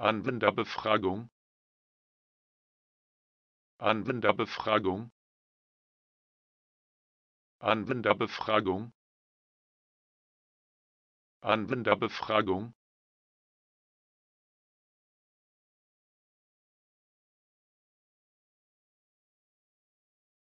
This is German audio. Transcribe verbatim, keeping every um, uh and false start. Anwenderbefragung. Anwenderbefragung. Anwenderbefragung. Anwenderbefragung.